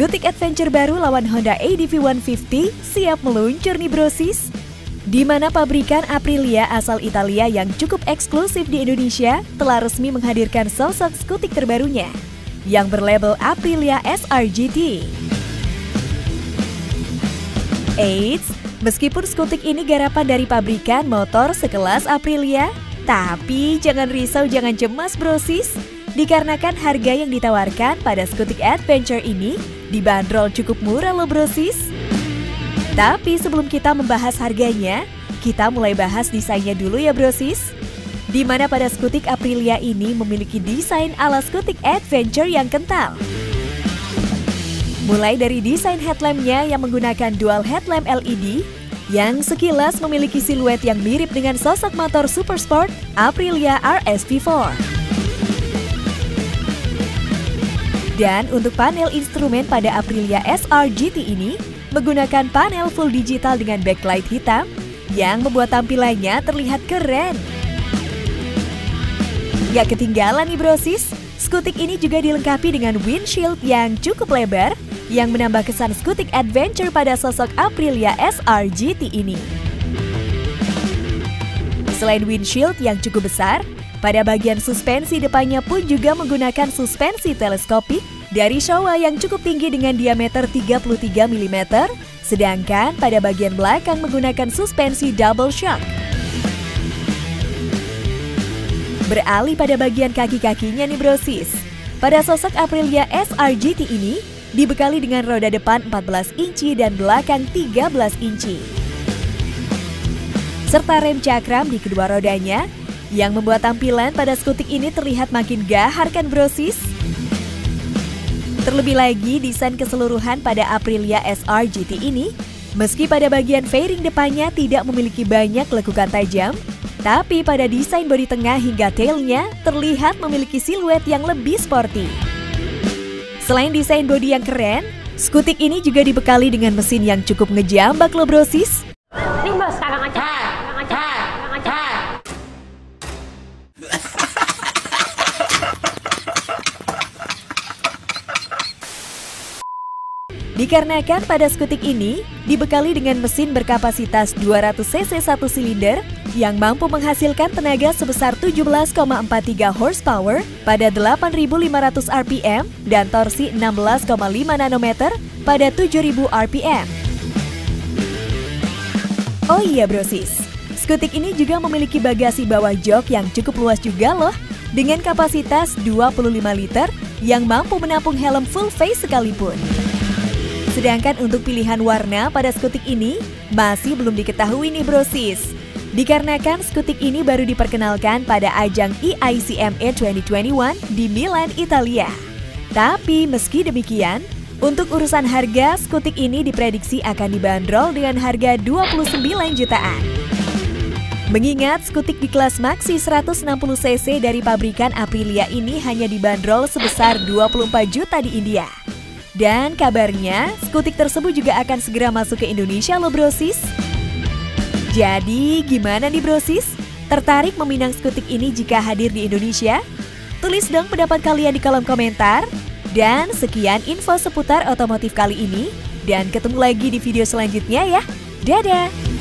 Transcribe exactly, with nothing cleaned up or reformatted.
Gotik Adventure baru lawan Honda A D V one fifty siap meluncur nih brosis. Di mana pabrikan Aprilia asal Italia yang cukup eksklusif di Indonesia telah resmi menghadirkan sosok skutik terbarunya yang berlabel Aprilia S R G T. Eits, meskipun skutik ini garapan dari pabrikan motor sekelas Aprilia, tapi jangan risau, jangan cemas brosis, dikarenakan harga yang ditawarkan pada skutik adventure ini dibanderol cukup murah loh brosis. Tapi sebelum kita membahas harganya, kita mulai bahas desainnya dulu ya brosis. Dimana pada skutik Aprilia ini memiliki desain ala skutik adventure yang kental. Mulai dari desain headlampnya yang menggunakan dual headlamp L E D, yang sekilas memiliki siluet yang mirip dengan sosok motor supersport Aprilia R S V four. Dan untuk panel instrumen pada Aprilia S R G T ini menggunakan panel full digital dengan backlight hitam yang membuat tampilannya terlihat keren. Gak ketinggalan nih brosis, skutik ini juga dilengkapi dengan windshield yang cukup lebar yang menambah kesan skutik adventure pada sosok Aprilia S R G T ini. Selain windshield yang cukup besar, pada bagian suspensi depannya pun juga menggunakan suspensi teleskopik dari Showa yang cukup tinggi dengan diameter tiga puluh tiga milimeter, sedangkan pada bagian belakang menggunakan suspensi double shock. Beralih pada bagian kaki-kakinya nih brosis. Pada sosok Aprilia S R G T ini dibekali dengan roda depan empat belas inci dan belakang tiga belas inci. Serta rem cakram di kedua rodanya, yang membuat tampilan pada skutik ini terlihat makin gahar kan brosis? Terlebih lagi desain keseluruhan pada Aprilia S R G T ini, meski pada bagian fairing depannya tidak memiliki banyak lekukan tajam, tapi pada desain bodi tengah hingga tailnya terlihat memiliki siluet yang lebih sporty. Selain desain bodi yang keren, skutik ini juga dibekali dengan mesin yang cukup ngejambak lo brosis. Dikarenakan pada skutik ini dibekali dengan mesin berkapasitas dua ratus cc satu silinder yang mampu menghasilkan tenaga sebesar tujuh belas koma empat tiga horsepower pada delapan ribu lima ratus R P M dan torsi enam belas koma lima nanometer pada tujuh ribu R P M. Oh iya brosis, skutik ini juga memiliki bagasi bawah jok yang cukup luas juga loh, dengan kapasitas dua puluh lima liter yang mampu menampung helm full face sekalipun. Sedangkan untuk pilihan warna pada skutik ini masih belum diketahui nih brosis. Dikarenakan skutik ini baru diperkenalkan pada ajang E I C M A dua ribu dua puluh satu di Milan, Italia. Tapi meski demikian, untuk urusan harga skutik ini diprediksi akan dibanderol dengan harga dua puluh sembilan jutaan. Mengingat skutik di kelas maxi seratus enam puluh cc dari pabrikan Aprilia ini hanya dibanderol sebesar dua puluh empat juta di India. Dan kabarnya, skutik tersebut juga akan segera masuk ke Indonesia loh brosis. Jadi gimana nih brosis? Tertarik meminang skutik ini jika hadir di Indonesia? Tulis dong pendapat kalian di kolom komentar. Dan sekian info seputar otomotif kali ini. Dan ketemu lagi di video selanjutnya ya. Dadah!